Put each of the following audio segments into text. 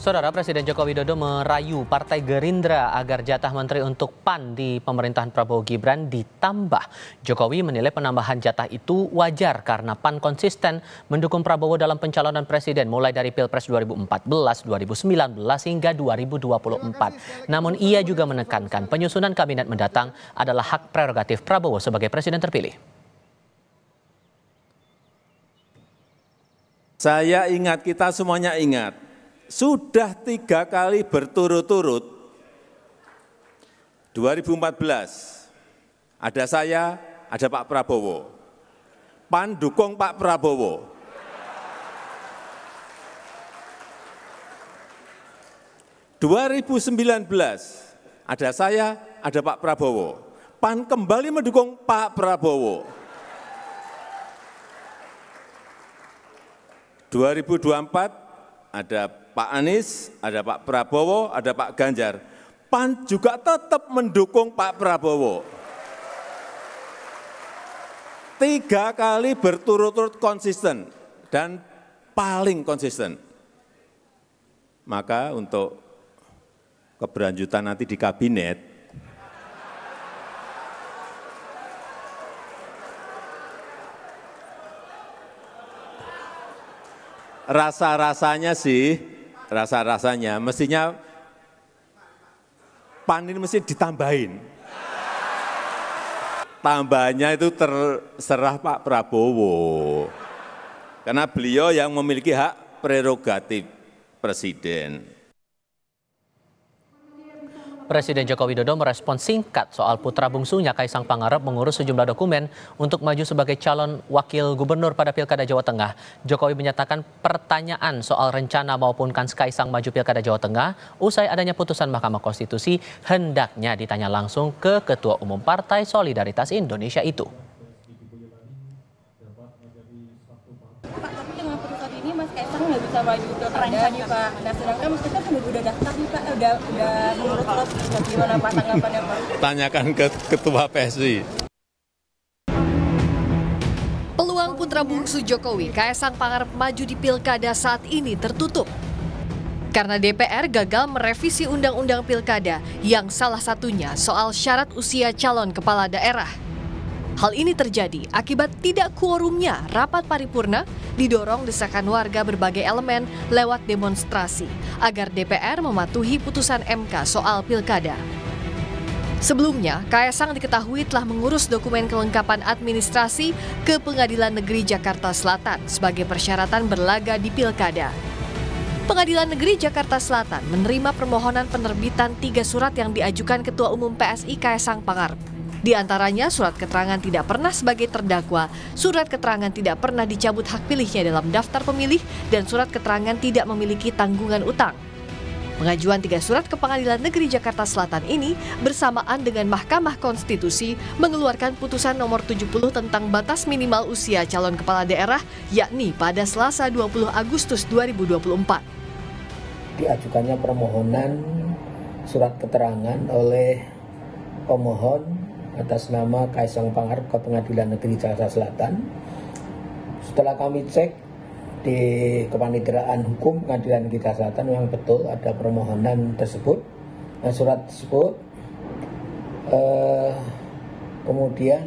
Saudara, Presiden Joko Widodo merayu Partai Gerindra agar jatah menteri untuk PAN di pemerintahan Prabowo Gibran ditambah. Jokowi menilai penambahan jatah itu wajar karena PAN konsisten mendukung Prabowo dalam pencalonan presiden mulai dari Pilpres 2014, 2019 hingga 2024. Namun ia juga menekankan penyusunan kabinet mendatang adalah hak prerogatif Prabowo sebagai presiden terpilih. Saya ingat, kita semuanya ingat. Sudah 3 kali berturut-turut, 2014, ada saya, ada Pak Prabowo. PAN dukung Pak Prabowo. Ya. 2019, ada saya, ada Pak Prabowo. PAN kembali mendukung Pak Prabowo. 2024, ada Pak Anies, ada Pak Prabowo, ada Pak Ganjar. PAN juga tetap mendukung Pak Prabowo. 3 kali berturut-turut konsisten dan paling konsisten. Maka untuk keberlanjutan nanti di kabinet, rasa-rasanya sih, rasa-rasanya mestinya PAN ini mesti ditambahin. Tambahnya itu terserah Pak Prabowo. Karena beliau yang memiliki hak prerogatif presiden. Presiden Joko Widodo merespon singkat soal putra bungsunya Kaesang Pangarep mengurus sejumlah dokumen untuk maju sebagai calon wakil gubernur pada Pilkada Jawa Tengah. Jokowi menyatakan pertanyaan soal rencana maupun kans Kaesang maju Pilkada Jawa Tengah usai adanya putusan Mahkamah Konstitusi hendaknya ditanya langsung ke Ketua Umum Partai Solidaritas Indonesia itu. Nggak bisa maju ke Kaesang nih Pak. Nah sedangkan Mas Kaesang udah daftar nih Pak, udah menurut Pak gimana Pak tanggapannya Pak? Tanyakan ke Ketua PSI. Peluang putra bungsu Jokowi, Kaesang Pangarep maju di Pilkada saat ini tertutup karena DPR gagal merevisi Undang-Undang Pilkada yang salah satunya soal syarat usia calon kepala daerah. Hal ini terjadi akibat tidak kuorumnya rapat paripurna didorong desakan warga berbagai elemen lewat demonstrasi agar DPR mematuhi putusan MK soal pilkada. Sebelumnya, Kaesang diketahui telah mengurus dokumen kelengkapan administrasi ke Pengadilan Negeri Jakarta Selatan sebagai persyaratan berlaga di pilkada. Pengadilan Negeri Jakarta Selatan menerima permohonan penerbitan 3 surat yang diajukan Ketua Umum PSI Kaesang Pangarep. Di antaranya surat keterangan tidak pernah sebagai terdakwa, surat keterangan tidak pernah dicabut hak pilihnya dalam daftar pemilih, dan surat keterangan tidak memiliki tanggungan utang. Pengajuan 3 surat ke Pengadilan Negeri Jakarta Selatan ini bersamaan dengan Mahkamah Konstitusi mengeluarkan putusan nomor 70 tentang batas minimal usia calon kepala daerah, yakni pada Selasa 20 Agustus 2024. Diajukannya permohonan surat keterangan oleh pemohon atas nama Kaesang Pangarep ke Pengadilan Negeri Jakarta Selatan. Setelah kami cek di kepaniteraan hukum Pengadilan Negeri Jakarta Selatan, memang betul ada permohonan tersebut, nah, surat tersebut kemudian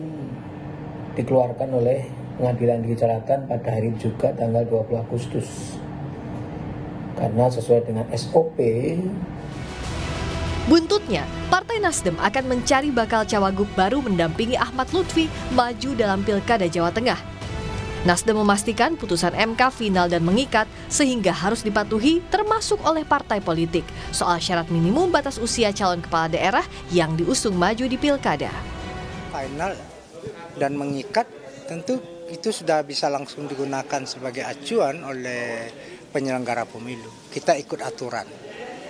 dikeluarkan oleh Pengadilan Negeri Jakarta Selatan pada hari juga tanggal 20 Agustus karena sesuai dengan SOP. Buntutnya, Partai Nasdem akan mencari bakal cawagup baru mendampingi Ahmad Luthfi maju dalam Pilkada Jawa Tengah. Nasdem memastikan putusan MK final dan mengikat sehingga harus dipatuhi termasuk oleh partai politik soal syarat minimum batas usia calon kepala daerah yang diusung maju di Pilkada. Final dan mengikat tentu itu sudah bisa langsung digunakan sebagai acuan oleh penyelenggara pemilu. Kita ikut aturan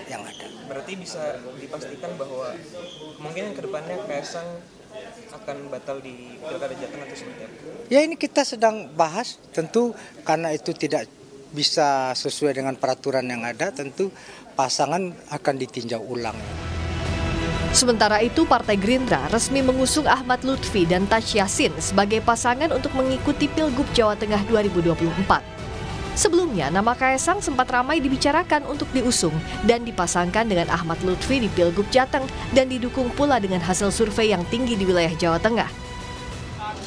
yang ada. Berarti bisa dipastikan bahwa kemungkinan kedepannya Kaesang akan batal di Pilkada Jawa Tengah atau seperti apa? Ya ini kita sedang bahas, tentu karena itu tidak bisa sesuai dengan peraturan yang ada, tentu pasangan akan ditinjau ulang. Sementara itu, Partai Gerindra resmi mengusung Ahmad Luthfi dan Tasya Sin sebagai pasangan untuk mengikuti Pilgub Jawa Tengah 2024. Sebelumnya, nama Kaesang sempat ramai dibicarakan untuk diusung dan dipasangkan dengan Ahmad Luthfi di Pilgub Jateng dan didukung pula dengan hasil survei yang tinggi di wilayah Jawa Tengah.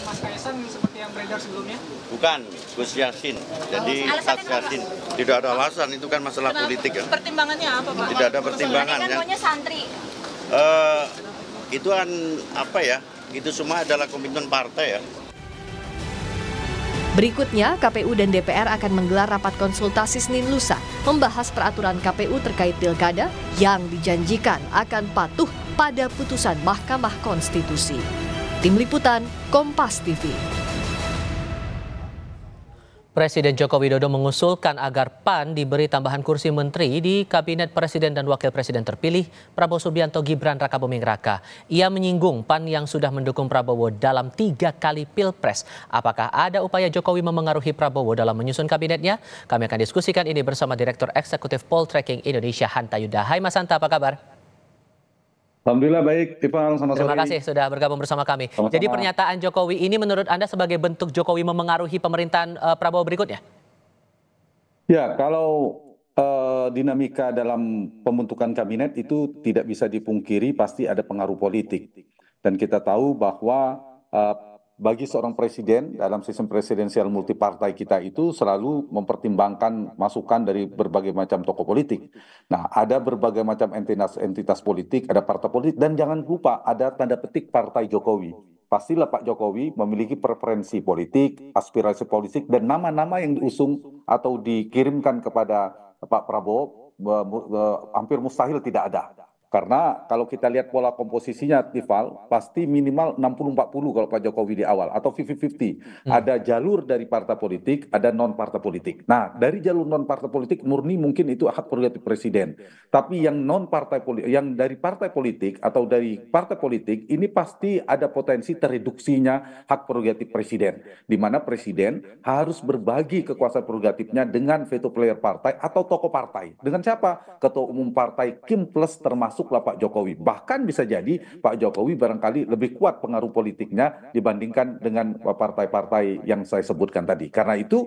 Mas Kaesang seperti yang beredar sebelumnya? Bukan, Gus Yassin. Jadi Tasya Sin. Tidak ada alasan, itu kan masalah politik ya. Pertimbangannya apa, Pak? Tidak ada pertimbangan ya. Maunya santri. Itu kan apa ya? Itu semua adalah komitmen partai ya. Berikutnya, KPU dan DPR akan menggelar rapat konsultasi Senin lusa membahas peraturan KPU terkait pilkada yang dijanjikan akan patuh pada putusan Mahkamah Konstitusi. Tim Liputan, Kompas TV. Presiden Joko Widodo mengusulkan agar PAN diberi tambahan kursi menteri di Kabinet Presiden dan Wakil Presiden terpilih Prabowo Subianto Gibran Rakabuming Raka. Ia menyinggung PAN yang sudah mendukung Prabowo dalam 3 kali Pilpres. Apakah ada upaya Jokowi memengaruhi Prabowo dalam menyusun kabinetnya? Kami akan diskusikan ini bersama Direktur Eksekutif Poll Tracking Indonesia, Hanta Yudha. Hai Mas Hanta, apa kabar? Alhamdulillah baik, Tiffal, sama-sama. Terima kasih sudah bergabung bersama kami. Sama-sama. Jadi pernyataan Jokowi ini menurut Anda sebagai bentuk Jokowi memengaruhi pemerintahan Prabowo berikutnya? Ya, kalau dinamika dalam pembentukan kabinet itu tidak bisa dipungkiri, pasti ada pengaruh politik. Dan kita tahu bahwa bagi seorang presiden dalam sistem presidensial multipartai kita itu selalu mempertimbangkan masukan dari berbagai macam tokoh politik. Nah, ada berbagai macam entitas politik, ada partai politik, dan jangan lupa ada tanda petik partai Jokowi. Pastilah Pak Jokowi memiliki preferensi politik, aspirasi politik, dan nama-nama yang diusung atau dikirimkan kepada Pak Prabowo hampir mustahil tidak ada. Karena kalau kita lihat pola komposisinya, Tiffal, pasti minimal 60-40 kalau Pak Jokowi di awal, atau 50-50. Ada jalur dari partai politik, ada non-partai politik. Nah, dari jalur non-partai politik murni mungkin itu hak prerogatif presiden. Tapi yang non-partai politik, yang dari partai politik atau dari partai politik, ini pasti ada potensi tereduksinya hak prerogatif presiden. Di mana presiden harus berbagi kekuasaan prerogatifnya dengan veto player partai atau tokoh partai. Dengan siapa? Ketua umum partai Kim plus termasuk masuklah Pak Jokowi. Bahkan bisa jadi Pak Jokowi barangkali lebih kuat pengaruh politiknya dibandingkan dengan partai-partai yang saya sebutkan tadi. Karena itu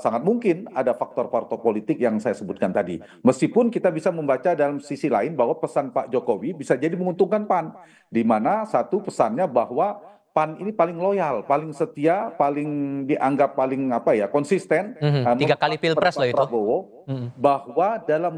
sangat mungkin ada faktor partai politik yang saya sebutkan tadi. Meskipun kita bisa membaca dalam sisi lain bahwa pesan Pak Jokowi bisa jadi menguntungkan PAN. Di mana satu pesannya bahwa PAN ini paling loyal, paling setia, paling dianggap paling apa ya konsisten. 3 kali Pilpres loh itu. Prabowo bahwa dalam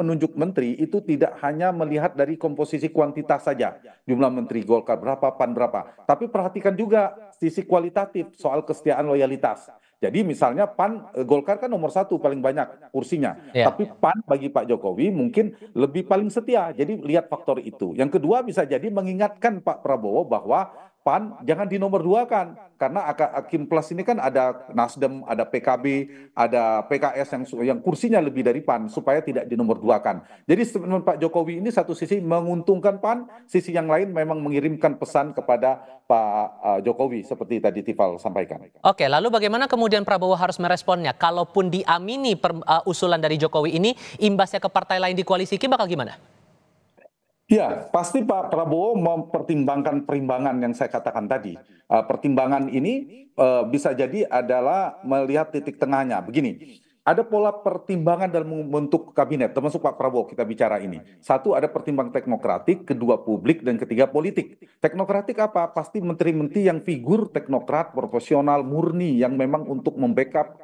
menunjuk menteri itu tidak hanya melihat dari komposisi kuantitas saja, jumlah menteri Golkar berapa, PAN berapa, tapi perhatikan juga sisi kualitatif soal kesetiaan loyalitas. Jadi misalnya PAN, Golkar kan nomor 1 paling banyak kursinya. Yeah. Tapi PAN bagi Pak Jokowi mungkin lebih paling setia. Jadi lihat faktor itu. Yang kedua bisa jadi mengingatkan Pak Prabowo bahwa PAN jangan dinomor-duakan. Karena Kim Plus ini kan ada Nasdem, ada PKB, ada PKS yang kursinya lebih dari PAN supaya tidak dinomor-duakan. Jadi statement Pak Jokowi ini satu sisi menguntungkan PAN, sisi yang lain memang mengirimkan pesan kepada Pak Jokowi seperti tadi Tiffal sampaikan. Oke, lalu bagaimana kemudian Prabowo harus meresponnya? Kalaupun diamini usulan dari Jokowi ini, imbasnya ke partai lain di koalisi Kim bakal gimana? Ya, pasti Pak Prabowo mempertimbangkan perimbangan yang saya katakan tadi. Pertimbangan ini bisa jadi adalah melihat titik tengahnya. Begini, ada pola pertimbangan dalam membentuk kabinet, termasuk Pak Prabowo kita bicara ini. Satu, ada pertimbangan teknokratik, kedua publik, dan ketiga politik. Teknokratik apa? Pasti menteri-menteri yang figur teknokrat, profesional, murni, yang memang untuk membackup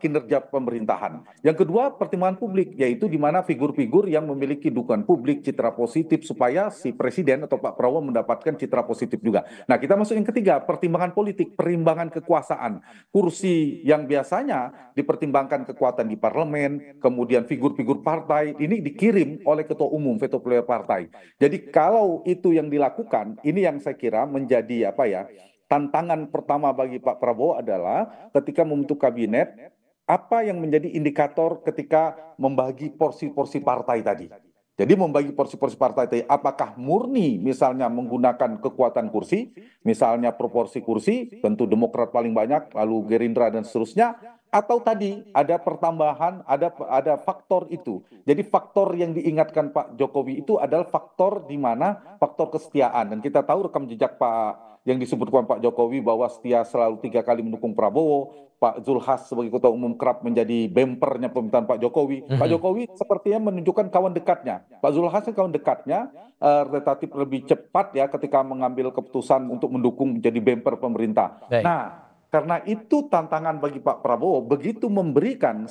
kinerja pemerintahan. Yang kedua, pertimbangan publik, yaitu di mana figur-figur yang memiliki dukungan publik, citra positif, supaya si presiden atau Pak Prabowo mendapatkan citra positif juga. Nah, kita masuk yang ketiga, pertimbangan politik, perimbangan kekuasaan. Kursi yang biasanya dipertimbangkan kekuatan di parlemen, kemudian figur-figur partai, ini dikirim oleh ketua umum, veto player partai. Jadi kalau itu yang dilakukan, ini yang saya kira menjadi tantangan pertama bagi Pak Prabowo adalah ketika membentuk kabinet, apa yang menjadi indikator ketika membagi porsi-porsi partai tadi. Jadi membagi porsi-porsi partai tadi, apakah murni misalnya menggunakan kekuatan kursi, misalnya proporsi kursi, tentu Demokrat paling banyak, lalu Gerindra dan seterusnya, atau tadi ada pertambahan, ada faktor itu. Jadi faktor yang diingatkan Pak Jokowi itu adalah faktor di mana faktor kesetiaan. Dan kita tahu rekam jejak Pak yang disebutkan Pak Jokowi bahwa setia selalu 3 kali mendukung Prabowo, Pak Zulhas sebagai ketua umum kerap menjadi bempernya pemerintahan Pak Jokowi. Pak Jokowi sepertinya menunjukkan kawan dekatnya. Pak Zulhas itu kawan dekatnya, relatif lebih cepat ya ketika mengambil keputusan untuk mendukung jadi bemper pemerintah. Baik. Nah, karena itu tantangan bagi Pak Prabowo, begitu melebihkan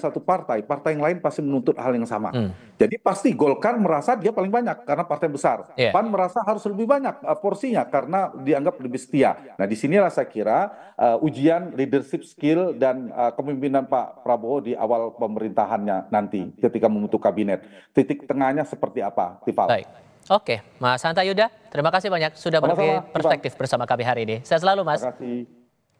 satu partai, partai yang lain pasti menuntut hal yang sama. Jadi pasti Golkar merasa dia paling banyak karena partai besar. PAN merasa harus lebih banyak porsinya karena dianggap lebih setia. Nah, disinilah saya kira ujian leadership skill dan kepemimpinan Pak Prabowo di awal pemerintahannya nanti ketika membentuk kabinet. Titik tengahnya seperti apa, Tifal? Baik. Oke, Mas Hanta Yudha, terima kasih banyak sudah berbagi perspektif bersama kami hari ini. Saya selalu, Mas. Terima kasih.